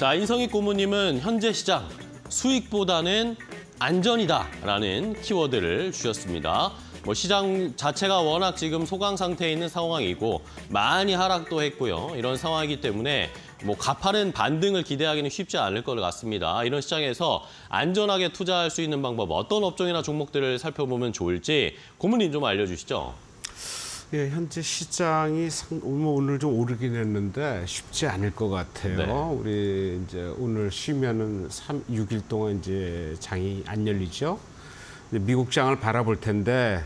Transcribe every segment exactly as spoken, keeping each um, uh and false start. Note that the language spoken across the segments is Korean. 자, 인성익 고모님은 현재 시장, 수익보다는 안전이다라는 키워드를 주셨습니다. 뭐 시장 자체가 워낙 지금 소강 상태에 있는 상황이고 많이 하락도 했고요. 이런 상황이기 때문에 뭐 가파른 반등을 기대하기는 쉽지 않을 것 같습니다. 이런 시장에서 안전하게 투자할 수 있는 방법, 어떤 업종이나 종목들을 살펴보면 좋을지 고모님 좀 알려주시죠. 예, 현재 시장이 상, 뭐 오늘 좀 오르긴 했는데 쉽지 않을 것 같아요. 네. 우리 이제 오늘 쉬면은 삼, 육 일 동안 이제 장이 안 열리죠. 미국 장을 바라볼 텐데,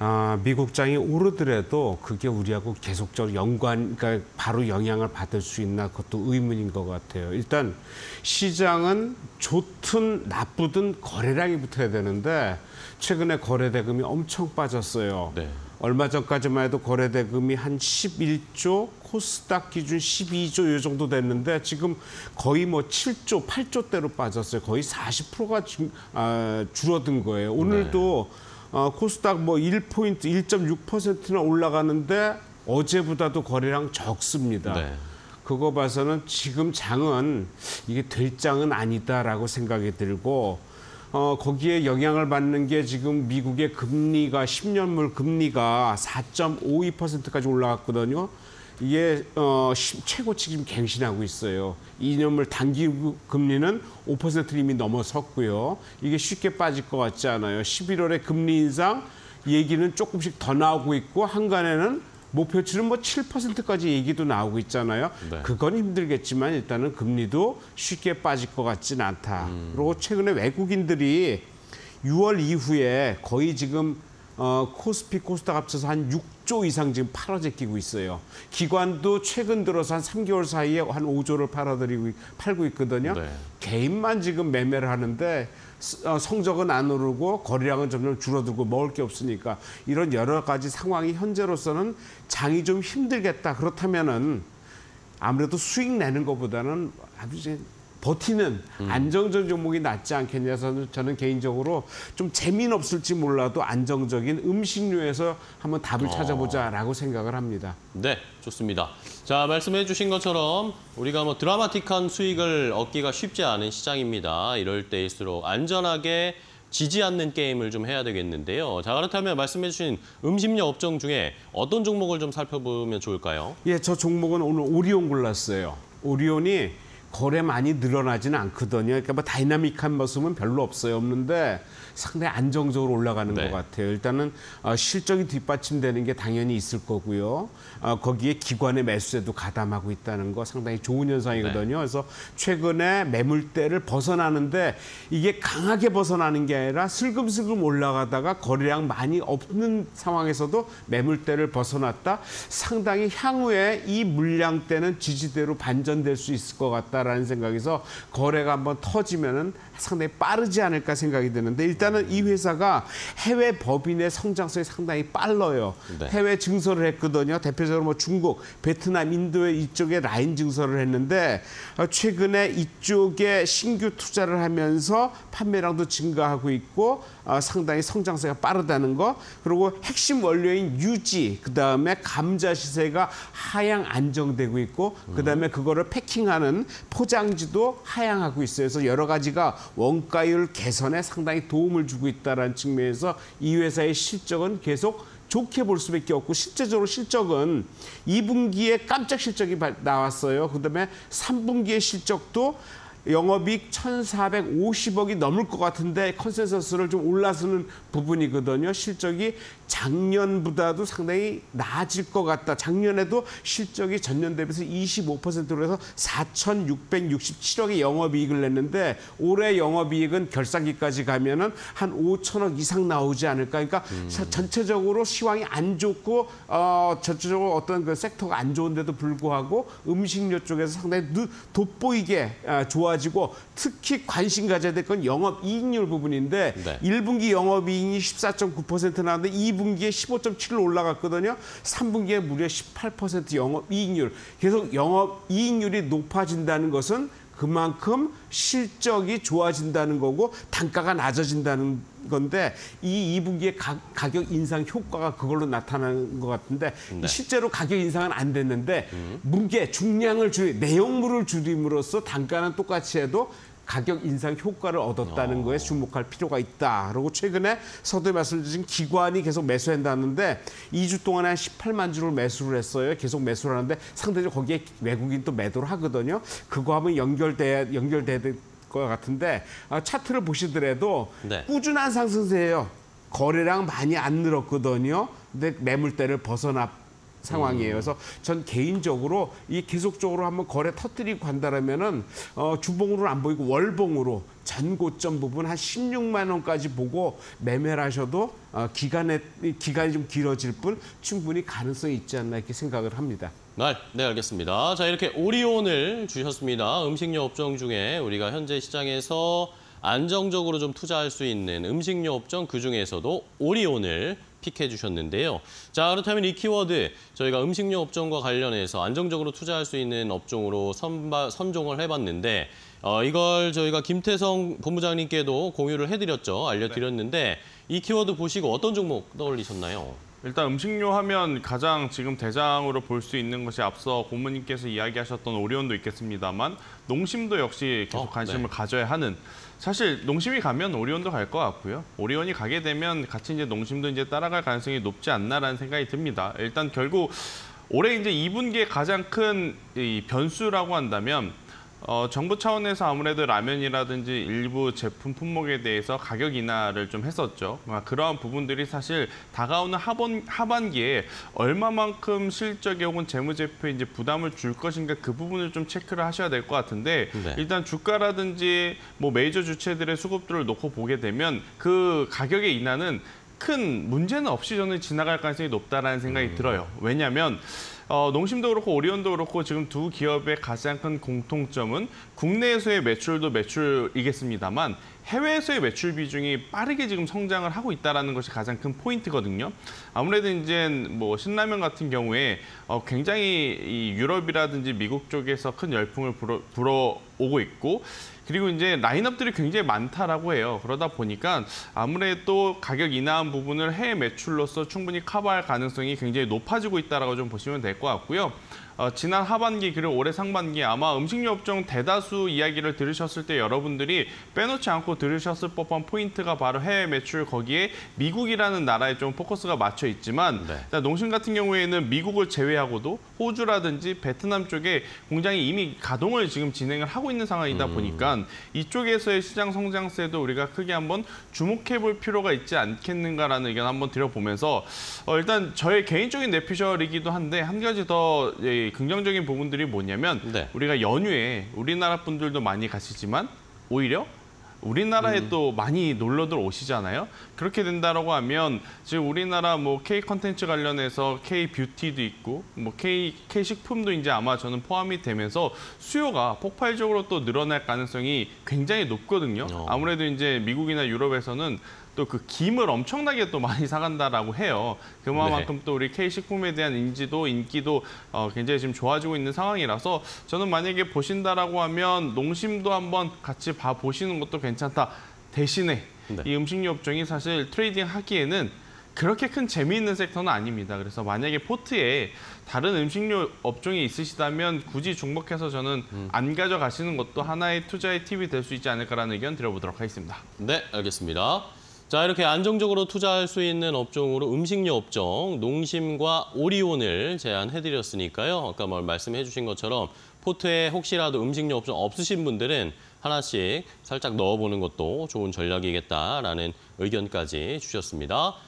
아, 미국 장이 오르더라도 그게 우리하고 계속적으로 연관, 그러니까 바로 영향을 받을 수 있나 그것도 의문인 것 같아요. 일단 시장은 좋든 나쁘든 거래량이 붙어야 되는데 최근에 거래대금이 엄청 빠졌어요. 네. 얼마 전까지만 해도 거래대금이 한 십일 조, 코스닥 기준 십이 조 이 정도 됐는데 지금 거의 뭐 칠 조, 팔 조대로 빠졌어요. 거의 사십 퍼센트가 주, 아, 줄어든 거예요. 오늘도 네. 어, 코스닥 뭐 일 포인트, 일 점 육 퍼센트나 올라가는데 어제보다도 거래량 적습니다. 네. 그거 봐서는 지금 장은 이게 될 장은 아니다라고 생각이 들고 어, 거기에 영향을 받는 게 지금 미국의 금리가 십 년물 금리가 사 점 오이 퍼센트까지 올라갔거든요. 이게 어, 최고치 지금 갱신하고 있어요. 이 년물 단기 금리는 오 퍼센트를 이미 넘어섰고요. 이게 쉽게 빠질 것 같지 않아요. 십일월에 금리 인상 얘기는 조금씩 더 나오고 있고 한간에는 목표치는 뭐 칠 퍼센트까지 얘기도 나오고 있잖아요. 네. 그건 힘들겠지만 일단은 금리도 쉽게 빠질 것 같진 않다. 음. 그리고 최근에 외국인들이 유월 이후에 거의 지금 어, 코스피, 코스닥 합쳐서 한 육 조 이상 지금 팔아제끼고 있어요. 기관도 최근 들어서 한 삼 개월 사이에 한 오 조를 팔아들이고, 팔고 있거든요. 네. 개인만 지금 매매를 하는데 성적은 안 오르고 거래량은 점점 줄어들고 먹을 게 없으니까 이런 여러 가지 상황이 현재로서는 장이 좀 힘들겠다. 그렇다면은 아무래도 수익 내는 것보다는 아주 이제 버티는 안정적인 종목이 낫지 않겠냐 해서 저는 개인적으로 좀 재미는 없을지 몰라도 안정적인 음식료에서 한번 답을 어... 찾아보자라고 생각을 합니다. 네, 좋습니다. 자, 말씀해 주신 것처럼 우리가 뭐 드라마틱한 수익을 얻기가 쉽지 않은 시장입니다. 이럴 때일수록 안전하게 지지 않는 게임을 좀 해야 되겠는데요. 자, 그렇다면 말씀해 주신 음식료 업종 중에 어떤 종목을 좀 살펴보면 좋을까요? 예, 저 종목은 오늘 오리온 골랐어요. 오리온이 거래 많이 늘어나지는 않거든요. 그러니까 뭐 다이나믹한 모습은 별로 없어요. 없는데 상당히 안정적으로 올라가는 네. 것 같아요. 일단은 어, 실적이 뒷받침되는 게 당연히 있을 거고요. 어, 거기에 기관의 매수에도 가담하고 있다는 거 상당히 좋은 현상이거든요. 네. 그래서 최근에 매물대를 벗어나는데 이게 강하게 벗어나는 게 아니라 슬금슬금 올라가다가 거래량 많이 없는 상황에서도 매물대를 벗어났다. 상당히 향후에 이 물량대는 지지대로 반전될 수 있을 것 같다. 라는 생각에서 거래가 한번 터지면은 상당히 빠르지 않을까 생각이 드는데 일단은 이 회사가 해외 법인의 성장성이 상당히 빨라요. 네. 해외 증설을 했거든요. 대표적으로 뭐 중국, 베트남, 인도에 이쪽에 라인 증설을 했는데 최근에 이쪽에 신규 투자를 하면서 판매량도 증가하고 있고 상당히 성장세가 빠르다는 거. 그리고 핵심 원료인 유지, 그다음에 감자 시세가 하향 안정되고 있고 그다음에 그거를 패킹하는 포장지도 하향하고 있어요. 그래서 여러 가지가 원가율 개선에 상당히 도움을 주고 있다는 측면에서 이 회사의 실적은 계속 좋게 볼 수밖에 없고 실제적으로 실적은 이 분기에 깜짝 실적이 나왔어요. 그다음에 삼 분기의 실적도 영업이익 천사백오십억이 넘을 것 같은데 컨센서스를 좀 올라서는 부분이거든요. 실적이 작년보다도 상당히 나아질 것 같다. 작년에도 실적이 전년 대비해서 이십오 퍼센트로 해서 사천육백육십칠억의 영업이익을 냈는데 올해 영업이익은 결산기까지 가면은 한 오천억 이상 나오지 않을까. 그러니까 음. 전체적으로 시황이 안 좋고 어, 전체적으로 어떤 그 섹터가 안 좋은데도 불구하고 음식료 쪽에서 상당히 돋보이게 좋아. 지고 특히 관심 가져야 될 건 영업이익률 부분인데 네. 일 분기 영업이익이 십사 점 구 퍼센트 나왔는데 이 분기에 십오 점 칠로 올라갔거든요. 삼 분기에 무려 십팔 퍼센트 영업이익률. 계속 영업이익률이 높아진다는 것은 그만큼 실적이 좋아진다는 거고 단가가 낮아진다는 건데 이 이분기에 가, 가격 인상 효과가 그걸로 나타나는 것 같은데 네. 실제로 가격 인상은 안 됐는데 음. 무게, 중량을 줄이, 내용물을 줄임으로써 단가는 똑같이 해도 가격 인상 효과를 얻었다는 어. 거에 주목할 필요가 있다. 그리고 최근에 서두에 말씀드린 기관이 계속 매수한다는데 이 주 동안에 한 십팔만 주를 매수를 했어요. 계속 매수를 하는데 상대적으로 거기에 외국인 또 매도를 하거든요. 그거 하면 연결돼야, 연결돼야 될 것 같은데 차트를 보시더라도 네. 꾸준한 상승세예요. 거래량 많이 안 늘었거든요. 근데 매물대를 벗어났 상황이에요. 그래서 전 개인적으로 이 계속적으로 한번 거래 터뜨리고 간다라면은 어, 주봉으로는 안 보이고 월봉으로 전 고점 부분 한 십육만 원까지 보고 매매를 하셔도 어, 기간에 기간이 좀 길어질 뿐 충분히 가능성이 있지 않나 이렇게 생각을 합니다. 네, 알겠습니다. 자, 이렇게 오리온을 주셨습니다. 음식료 업종 중에 우리가 현재 시장에서 안정적으로 좀 투자할 수 있는 음식료 업종 그 중에서도 오리온을 픽해 주셨는데요. 자, 그렇다면 이 키워드 저희가 음식료 업종과 관련해서 안정적으로 투자할 수 있는 업종으로 선바, 선종을 해봤는데 어, 이걸 저희가 김태성 본부장님께도 공유를 해드렸죠. 알려드렸는데 이 키워드 보시고 어떤 종목 떠올리셨나요? 일단 음식료 하면 가장 지금 대장으로 볼 수 있는 것이 앞서 고모님께서 이야기하셨던 오리온도 있겠습니다만 농심도 역시 계속 어, 관심을 네. 가져야 하는 사실 농심이 가면 오리온도 갈 것 같고요. 오리온이 가게 되면 같이 이제 농심도 이제 따라갈 가능성이 높지 않나라는 생각이 듭니다. 일단 결국 올해 이제 이 분기에 가장 큰 이 변수라고 한다면 어, 정부 차원에서 아무래도 라면이라든지 일부 제품 품목에 대해서 가격 인하를 좀 했었죠. 그러한 부분들이 사실 다가오는 하번, 하반기에 얼마만큼 실적에 혹은 재무제표에 이제 부담을 줄 것인가 그 부분을 좀 체크를 하셔야 될 것 같은데 네. 일단 주가라든지 뭐 메이저 주체들의 수급들을 놓고 보게 되면 그 가격의 인하는 큰 문제는 없이 저는 지나갈 가능성이 높다라는 생각이 음. 들어요. 왜냐하면 어, 농심도 그렇고 오리온도 그렇고 지금 두 기업의 가장 큰 공통점은 국내에서의 매출도 매출이겠습니다만 해외에서의 매출 비중이 빠르게 지금 성장을 하고 있다는 것이 가장 큰 포인트거든요. 아무래도 이제 뭐 신라면 같은 경우에 어, 굉장히 이 유럽이라든지 미국 쪽에서 큰 열풍을 불어, 불어오고 있고 그리고 이제 라인업들이 굉장히 많다라고 해요. 그러다 보니까 아무래도 가격 인하한 부분을 해외 매출로서 충분히 커버할 가능성이 굉장히 높아지고 있다라고 좀 보시면 될 것 같고요. 어, 지난 하반기 그리고 올해 상반기 아마 음식료 업종 대다수 이야기를 들으셨을 때 여러분들이 빼놓지 않고 들으셨을 법한 포인트가 바로 해외 매출 거기에 미국이라는 나라에 좀 포커스가 맞춰 있지만 네. 일단 농심 같은 경우에는 미국을 제외하고도 호주라든지 베트남 쪽에 공장이 이미 가동을 지금 진행을 하고 있는 상황이다 음. 보니까 이쪽에서의 시장 성장세도 우리가 크게 한번 주목해볼 필요가 있지 않겠는가라는 의견 한번 드려보면서 어, 일단 저의 개인적인 내피셜이기도 한데 한 가지 더 예, 긍정적인 부분들이 뭐냐면 네. 우리가 연휴에 우리나라 분들도 많이 가시지만 오히려 우리나라에 음. 또 많이 놀러들 오시잖아요. 그렇게 된다라고 하면 지금 우리나라 뭐 K 컨텐츠 관련해서 K 뷰티도 있고 뭐 K K 식품도 이제 아마 저는 포함이 되면서 수요가 폭발적으로 또 늘어날 가능성이 굉장히 높거든요. 어. 아무래도 이제 미국이나 유럽에서는 또 그 김을 엄청나게 또 많이 사간다라고 해요. 그만큼 네. 또 우리 K식품에 대한 인지도, 인기도 어, 굉장히 지금 좋아지고 있는 상황이라서 저는 만약에 보신다라고 하면 농심도 한번 같이 봐보시는 것도 괜찮다. 대신에 네. 이 음식료 업종이 사실 트레이딩 하기에는 그렇게 큰 재미있는 섹터는 아닙니다. 그래서 만약에 포트에 다른 음식료 업종이 있으시다면 굳이 중복해서 저는 음. 안 가져가시는 것도 하나의 투자의 팁이 될 수 있지 않을까라는 의견 드려보도록 하겠습니다. 네, 알겠습니다. 자, 이렇게 안정적으로 투자할 수 있는 업종으로 음식료 업종, 농심과 오리온을 제안해드렸으니까요. 아까 말씀해 주신 것처럼 포트에 혹시라도 음식료 업종 없으신 분들은 하나씩 살짝 넣어보는 것도 좋은 전략이겠다라는 의견까지 주셨습니다.